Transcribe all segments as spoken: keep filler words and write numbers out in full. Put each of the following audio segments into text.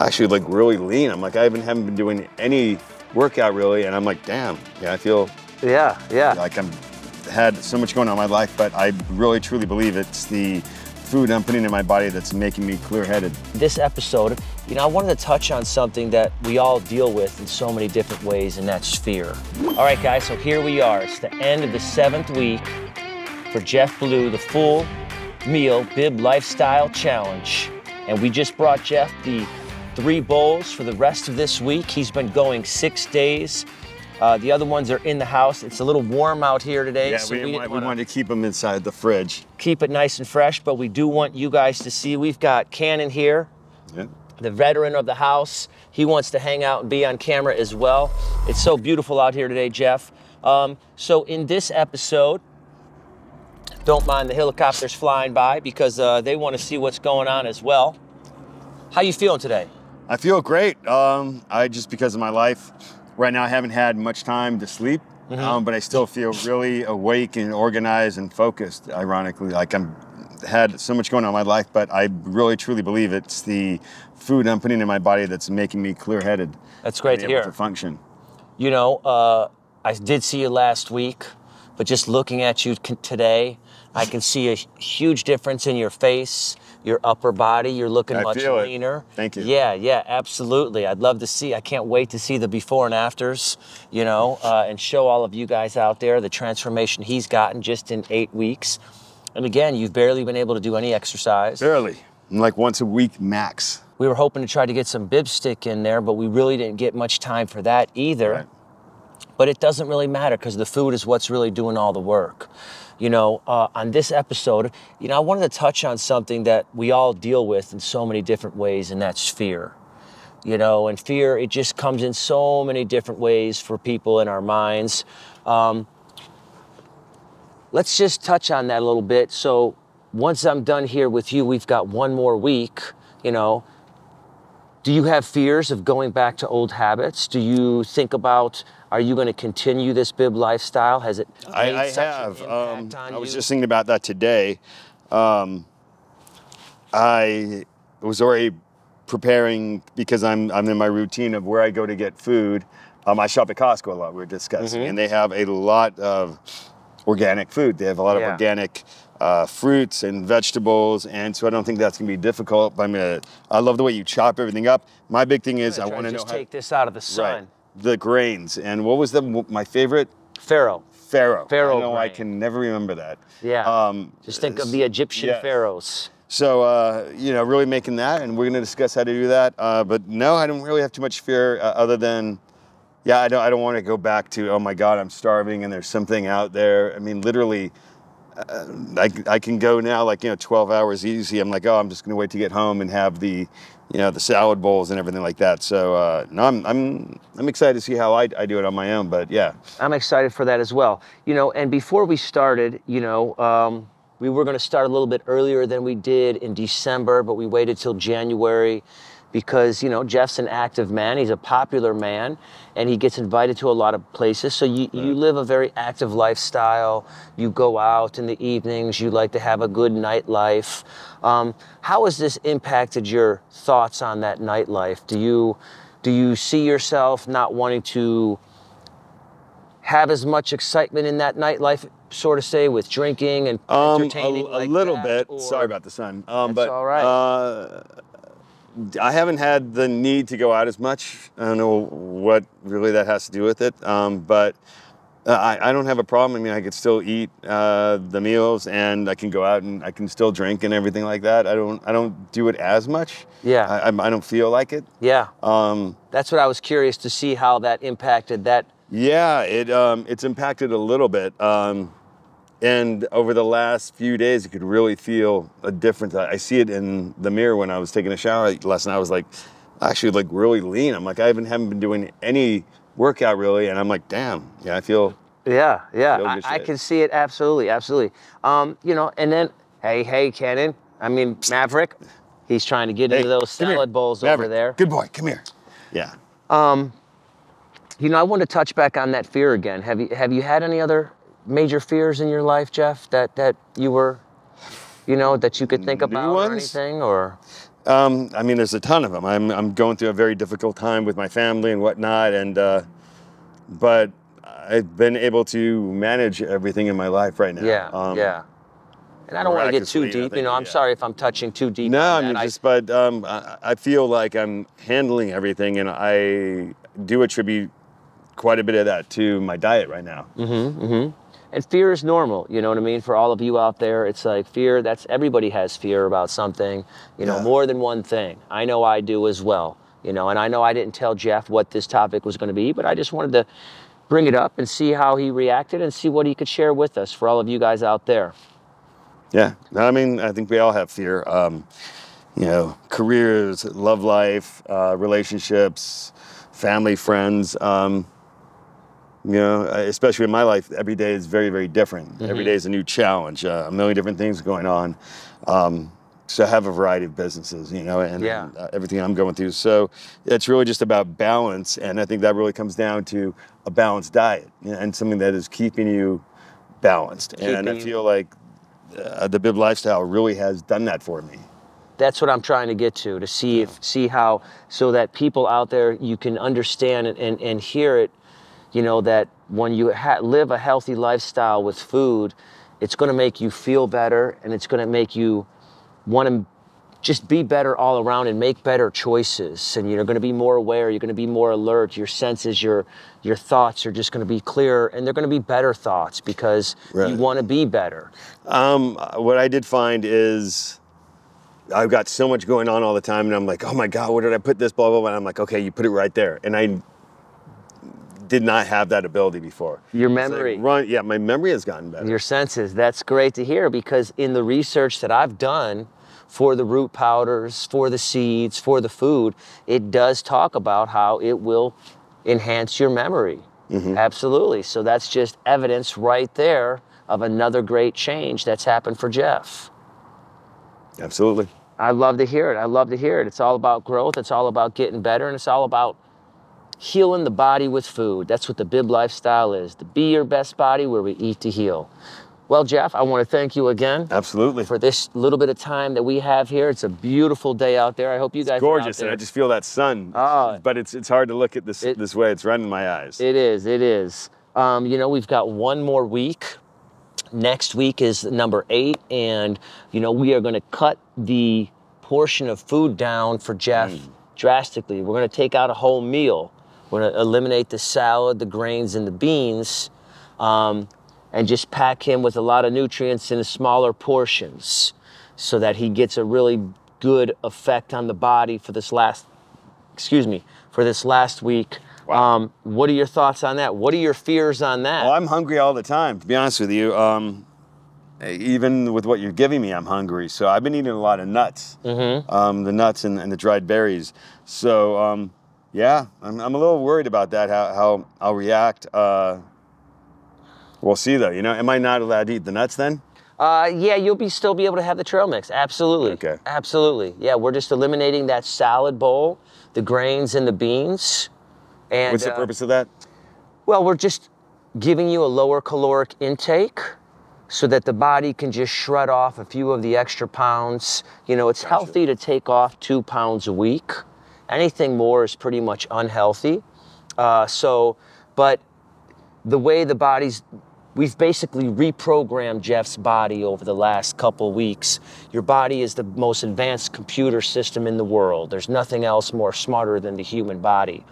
actually like really lean. I'm like, I even haven't been doing any workout really, and I'm like, damn, yeah, I feel yeah, yeah. like I'm had so much going on in my life, but I really truly believe it's the food I'm putting in my body that's making me clear-headed. This episode, you know, I wanted to touch on something that we all deal with in so many different ways, and that's fear. All right, guys, so here we are. It's the end of the seventh week for Jeff Blue, the full meal B Y B B Lifestyle Challenge. And we just brought Jeff the three bowls for the rest of this week. He's been going six days. Uh, the other ones are in the house. It's a little warm out here today. Yeah, so we, we, wanna, we wanted to keep them inside the fridge. Keep it nice and fresh, but we do want you guys to see. We've got Cannon here, yeah. the veteran of the house. He wants to hang out and be on camera as well. It's so beautiful out here today, Jeff. Um, so in this episode, don't mind the helicopters flying by because uh, they want to see what's going on as well. How you feeling today? I feel great. Um, I just, because of my life, right now, I haven't had much time to sleep, mm-hmm. um, but I still feel really awake and organized and focused, ironically. Like, I've had so much going on in my life, but I really, truly believe it's the food I'm putting in my body that's making me clear-headed. That's great to hear. To function. You know, uh, I did see you last week, but just looking at you today, I can see a huge difference in your face, your upper body. You're looking I much feel leaner. It. Thank you. Yeah, yeah, absolutely. I'd love to see, I can't wait to see the before and afters, you know, uh, and show all of you guys out there the transformation he's gotten just in eight weeks. And again, you've barely been able to do any exercise. Barely, like once a week max. We were hoping to try to get some bib stick in there, but we really didn't get much time for that either. Right. But it doesn't really matter because the food is what's really doing all the work. You know, uh, on this episode, you know, I wanted to touch on something that we all deal with in so many different ways, and that's fear. You know, and fear, it just comes in so many different ways for people in our minds. Um, let's just touch on that a little bit. So once I'm done here with you, we've got one more week, you know. Do you have fears of going back to old habits? Do you think about, are you going to continue this B Y B B lifestyle? Has it made I, I such have. An impact um, on I was you? just thinking about that today. Um, I was already preparing because I'm I'm in my routine of where I go to get food. Um, I shop at Costco a lot. We were discussing, mm-hmm. and they have a lot of organic food. They have a lot yeah. of organic. Uh, fruits and vegetables, and so I don't think that's gonna be difficult. But I mean, I love the way you chop everything up. My big thing is I want to know how to take this out of the sun. Right, the grains, and what was the my favorite? Farro. Farro. Farro. I know grain. I can never remember that. Yeah. Um, Just think of the Egyptian yeah. pharaohs. So uh, you know, really making that, and we're gonna discuss how to do that. Uh, but no, I don't really have too much fear uh, other than. Yeah, I don't. I don't want to go back to. Oh my God, I'm starving, and there's something out there. I mean, literally. Uh, I, I can go now, like, you know, twelve hours easy. I'm like, oh, I'm just going to wait to get home and have the, you know, the salad bowls and everything like that. So, uh, no, I'm, I'm, I'm excited to see how I, I do it on my own, but yeah. I'm excited for that as well. You know, and before we started, you know, um, we were going to start a little bit earlier than we did in December, but we waited till January because, you know, Jeff's an active man. He's a popular man, and he gets invited to a lot of places. So you, you live a very active lifestyle. You go out in the evenings. You like to have a good nightlife. Um, how has this impacted your thoughts on that nightlife? Do you, do you see yourself not wanting to have as much excitement in that nightlife, sort of say, with drinking and um, entertaining? A, a like little that, bit. Or, Sorry about the sun. Um, that's but, all right. Uh, I haven't had the need to go out as much. I don't know what really that has to do with it, um, but I, I don't have a problem. I mean, I could still eat uh, the meals, and I can go out, and I can still drink and everything like that. I don't, I don't do it as much. Yeah, I, I don't feel like it. Yeah, um, that's what I was curious to see how that impacted that. Yeah, it um, it's impacted a little bit. Um, And over the last few days, you could really feel a difference. I see it in the mirror when I was taking a shower last night. I was like, actually, like really lean. I'm like, I even haven't been doing any workout really, and I'm like, damn, yeah, I feel. Yeah, yeah, feel I, I can see it absolutely, absolutely. Um, you know, and then hey, hey, Cannon. I mean, Maverick, he's trying to get hey, into those salad here. bowls Maverick, over there. Good boy, come here. Yeah. Um, you know, I want to touch back on that fear again. Have you have you had any other? Major fears in your life, Jeff, that, that you were, you know, that you could think about or anything, or? Um, I mean, there's a ton of them. I'm, I'm going through a very difficult time with my family and whatnot, and uh, but I've been able to manage everything in my life right now. Yeah, um, yeah. And I don't want to get too deep, think, you know, I'm yeah. sorry if I'm touching too deep. No, I mean, just, but um, I, I feel like I'm handling everything, and I do attribute quite a bit of that to my diet right now. Mm-hmm, mm-hmm. And fear is normal, you know what I mean? For all of you out there, it's like fear, that's, everybody has fear about something, you know, yeah. more than one thing. I know I do as well, you know, and I know I didn't tell Jeff what this topic was going to be, but I just wanted to bring it up and see how he reacted and see what he could share with us for all of you guys out there. Yeah, no, I mean, I think we all have fear, um, you know, careers, love life, uh, relationships, family, friends. Um, You know, especially in my life, every day is very, very different. Mm-hmm. Every day is a new challenge, uh, a million different things going on. Um, so I have a variety of businesses, you know, and, yeah. and uh, everything I'm going through. So it's really just about balance. And I think that really comes down to a balanced diet and something that is keeping you balanced. Keeping and I feel like uh, the B Y B B Lifestyle really has done that for me. That's what I'm trying to get to, to see if, see how, so that people out there, you can understand and, and, and hear it. You know, that when you ha live a healthy lifestyle with food, it's going to make you feel better, and it's going to make you want to just be better all around and make better choices. And you're going to be more aware, you're going to be more alert, your senses, your your thoughts are just going to be clearer, and they're going to be better thoughts because right. you want to be better. Um, what I did find is I've got so much going on all the time, and I'm like, oh my God, where did I put this, blah, blah, blah. And I'm like, okay, you put it right there. And I did not have that ability before. Your memory. Like, run, yeah, my memory has gotten better. Your senses, that's great to hear, because in the research that I've done for the root powders, for the seeds, for the food, it does talk about how it will enhance your memory. Mm-hmm. Absolutely, so that's just evidence right there of another great change that's happened for Jeff. Absolutely. I love to hear it, I love to hear it. It's all about growth, it's all about getting better, and it's all about healing the body with food. That's what the B Y B B Lifestyle is, to be your best body where we eat to heal. Well, Jeff, I want to thank you again. Absolutely. For this little bit of time that we have here. It's a beautiful day out there. I hope you guys it's gorgeous, are out there. And I just feel that sun. Oh, but it's it's hard to look at this it, this way. It's right in my eyes. It is, it is. Um, you know, we've got one more week. Next week is number eight, and you know, we are going to cut the portion of food down for Jeff mm. drastically. We're going to take out a whole meal. We're gonna eliminate the salad, the grains, and the beans, um, and just pack him with a lot of nutrients in smaller portions so that he gets a really good effect on the body for this last, excuse me, for this last week. Wow. Um, what are your thoughts on that? What are your fears on that? Well, I'm hungry all the time, to be honest with you. Um, even with what you're giving me, I'm hungry. So I've been eating a lot of nuts, mm-hmm. um, the nuts and, and the dried berries. So, um, yeah, I'm, I'm a little worried about that, how, how I'll react. Uh, we'll see, though. You know, am I not allowed to eat the nuts then? Uh, yeah, you'll be still be able to have the trail mix. Absolutely. Okay. Absolutely. Yeah, we're just eliminating that salad bowl, the grains and the beans. And what's the uh, purpose of that? Well, we're just giving you a lower caloric intake so that the body can just shred off a few of the extra pounds. You know, it's gotcha. Healthy to take off two pounds a week. Anything more is pretty much unhealthy. Uh, so, but the way the body's, we've basically reprogrammed Jeff's body over the last couple weeks. Your body is the most advanced computer system in the world. There's nothing else more smarter than the human body.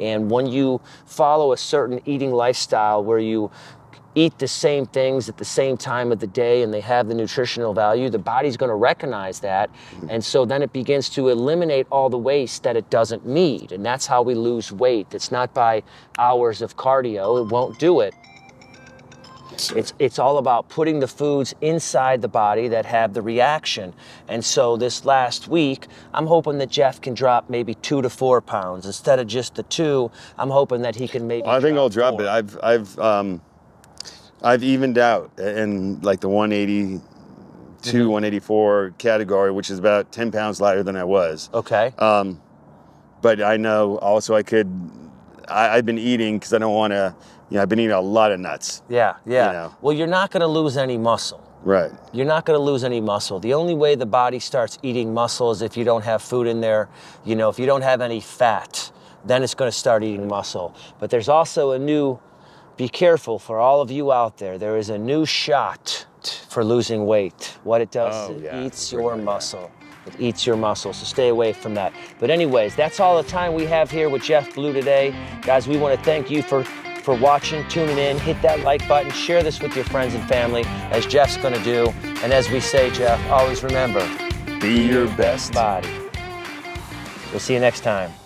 And when you follow a certain eating lifestyle where you eat the same things at the same time of the day and they have the nutritional value, the body's going to recognize that. And so then it begins to eliminate all the waste that it doesn't need. And that's how we lose weight. It's not by hours of cardio. It won't do it. It's, it's all about putting the foods inside the body that have the reaction. And so this last week, I'm hoping that Jeff can drop maybe two to four pounds. Instead of just the two, I'm hoping that he can maybe I think drop I'll drop four. it. I've... I've um... I've evened out in like the one eighty-two, mm-hmm. one eighty-four category, which is about ten pounds lighter than I was. Okay. Um, but I know also I could, I, I've been eating because I don't want to, you know, I've been eating a lot of nuts. Yeah, yeah. You know? Well, you're not going to lose any muscle. Right. You're not going to lose any muscle. The only way the body starts eating muscle is if you don't have food in there. You know, if you don't have any fat, then it's going to start eating muscle. But there's also a new, be careful for all of you out there, there is a new shot for losing weight. What it does, oh, it yeah, eats your really muscle. Bad. It eats your muscle, so stay away from that. But anyways, that's all the time we have here with Jeff Blue today. Guys, we want to thank you for for watching, tuning in, hit that like button, share this with your friends and family, as Jeff's gonna do. And as we say, Jeff, always remember, be your best body. We'll see you next time.